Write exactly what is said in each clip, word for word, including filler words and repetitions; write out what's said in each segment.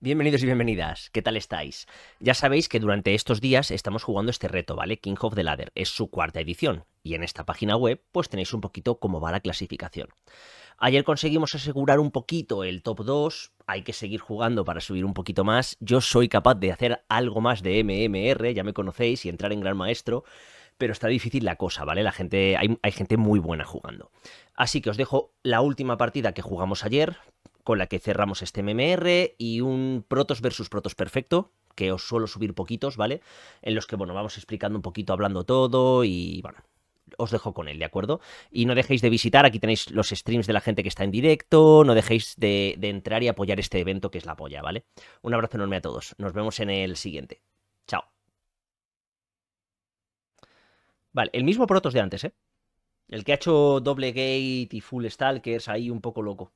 Bienvenidos y bienvenidas, ¿qué tal estáis? Ya sabéis que durante estos días estamos jugando este reto, ¿vale? King of the Ladder, es su cuarta edición, y en esta página web pues tenéis un poquito cómo va la clasificación. Ayer conseguimos asegurar un poquito el top dos, hay que seguir jugando para subir un poquito más. Yo soy capaz de hacer algo más de M M R, ya me conocéis, y entrar en Gran Maestro, pero está difícil la cosa, ¿vale? La gente, hay, hay gente muy buena jugando. Así que os dejo la última partida que jugamos ayer, con la que cerramos este M M R, y un Protoss versus Protoss perfecto, que os suelo subir poquitos, ¿vale? En los que, bueno, vamos explicando un poquito, hablando todo, y bueno, os dejo con él, ¿de acuerdo? Y no dejéis de visitar, aquí tenéis los streams de la gente que está en directo, no dejéis de, de entrar y apoyar este evento que es la polla, ¿vale? Un abrazo enorme a todos, nos vemos en el siguiente. Chao. Vale, el mismo Protoss de antes, ¿eh? El que ha hecho doble gate y full stalkers, ahí un poco loco.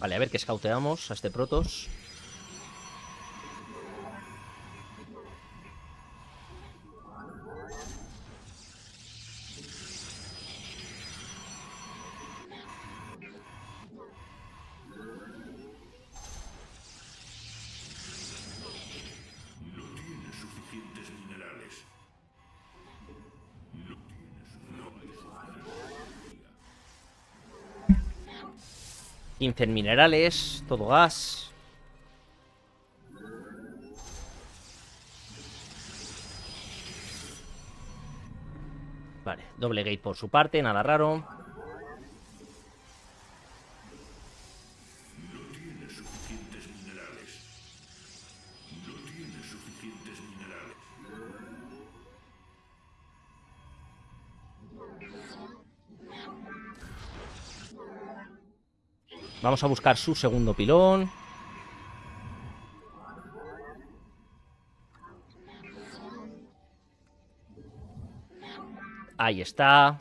Vale, a ver que escauteamos a este Protoss. quince minerales, todo gas. Vale, doble gate por su parte, nada raro. No tiene suficientes minerales. No tiene suficientes minerales. Vamos a buscar su segundo pilón. Ahí está.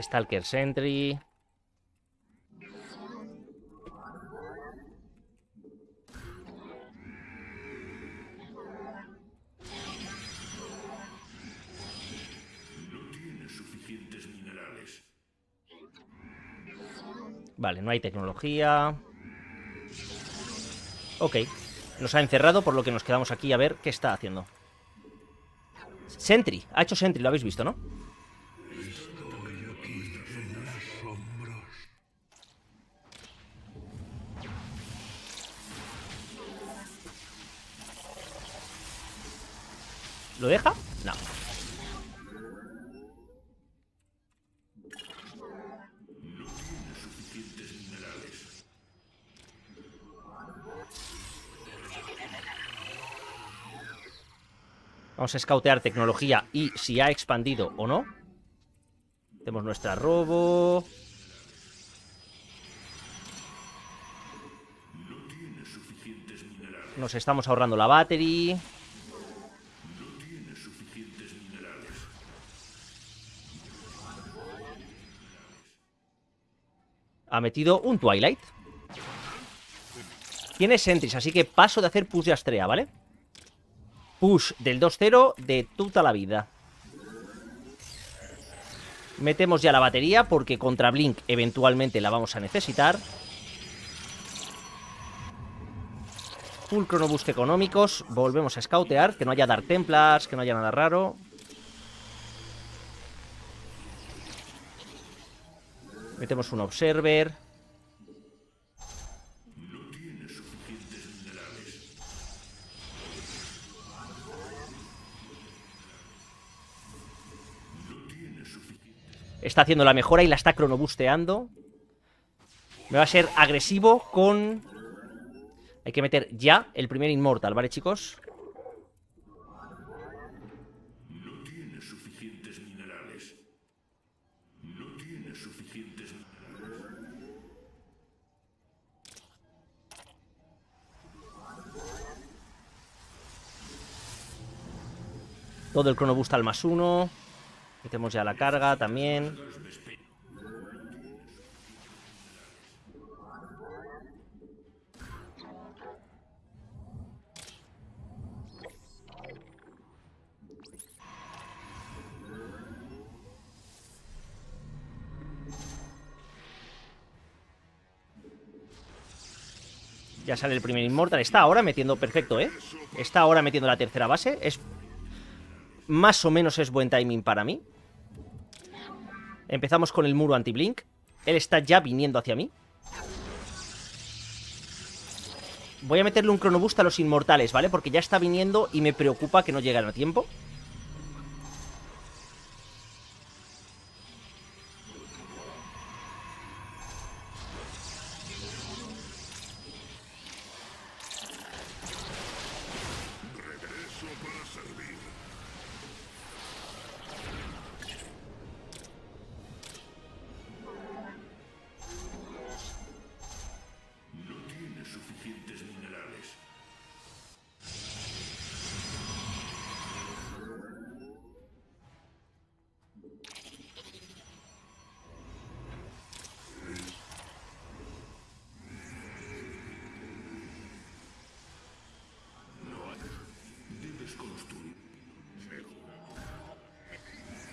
Stalker Sentry. Vale, no hay tecnología. Ok. Nos ha encerrado, por lo que nos quedamos aquí a ver qué está haciendo. Sentry. Ha hecho Sentry, lo habéis visto, ¿no? Estoy aquí en las sombras. ¿Lo deja? No. Vamos a escautear tecnología y si ha expandido o no. Tenemos nuestra robo. Nos estamos ahorrando la battery. Ha metido un Twilight. Tiene sentries, así que paso de hacer push de Astrea, ¿vale? Push del dos cero de toda la vida. Metemos ya la batería porque contra Blink eventualmente la vamos a necesitar. Full Chronoboost económicos. Volvemos a escautear. Que no haya Dark Templars, que no haya nada raro. Metemos un Observer. No Está haciendo la mejora y la está cronobusteando. Me va a ser agresivo con... Hay que meter ya el primer Immortal, ¿vale, chicos? No tiene suficientes minerales. No tiene suficientes minerales. Todo el Chronoboost al más uno. Metemos ya la carga también. Ya sale el primer Immortal. Está ahora metiendo... Perfecto, ¿eh? Está ahora metiendo la tercera base. Es... Más o menos es buen timing para mí. Empezamos con el muro anti-blink. Él está ya viniendo hacia mí. Voy a meterle un Chronoboost a los inmortales, ¿vale? Porque ya está viniendo y me preocupa que no lleguen a tiempo.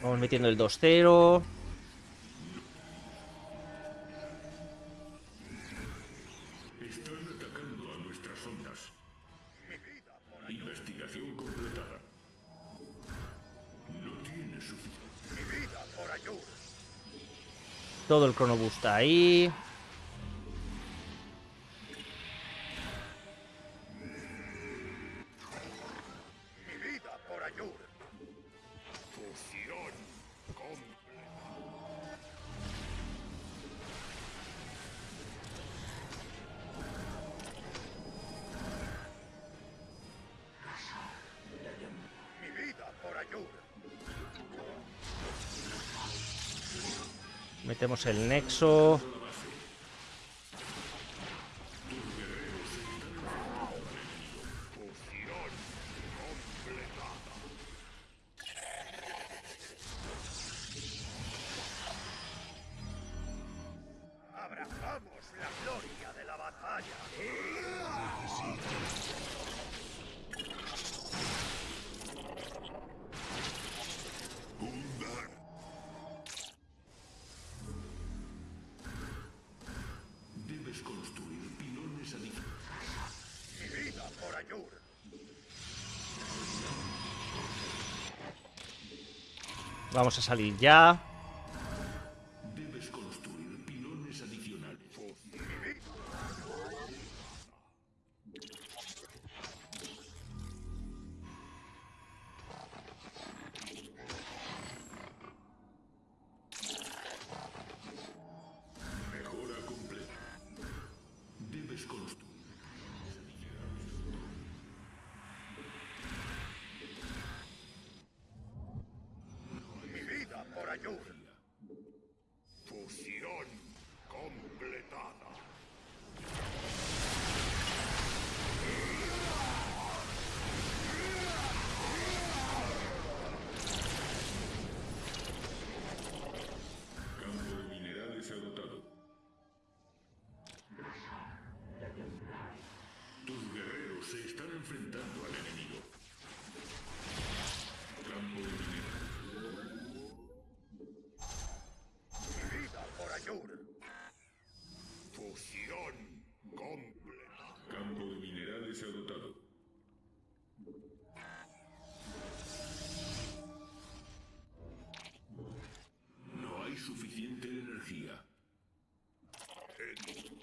Vamos metiendo el dos cero. Están atacando a nuestras ondas. Investigación completada. No tiene suficiente. Mi vida por ayuda. Todo el Chronoboost ahí. Metemos el nexo. Abrazamos la gloria de la batalla. Vamos a salir ya. Debes construir pilones adicionales. Mejora completa. Debes construir. Fusión completada. Campo de minerales agotado. Tus guerreros se están enfrentando al enemigo. Campo de minerales. Fusión completa. Campo de minerales agotado. No hay suficiente energía. En...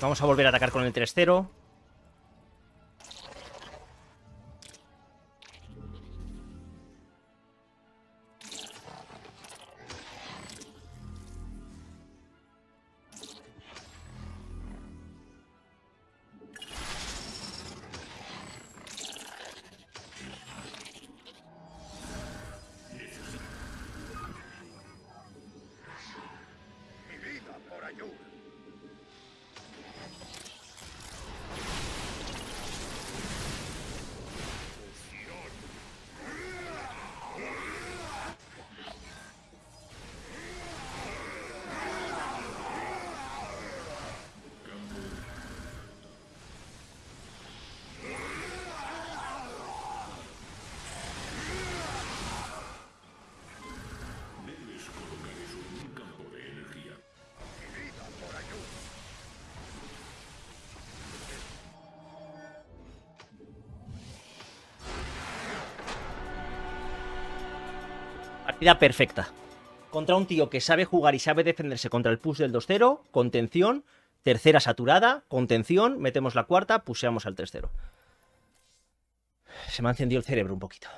Vamos a volver a atacar con el tres cero. Partida perfecta. Contra un tío que sabe jugar y sabe defenderse contra el push del dos cero. Contención. Tercera saturada. Contención. Metemos la cuarta. Puseamos al tres cero. Se me ha encendido el cerebro un poquito.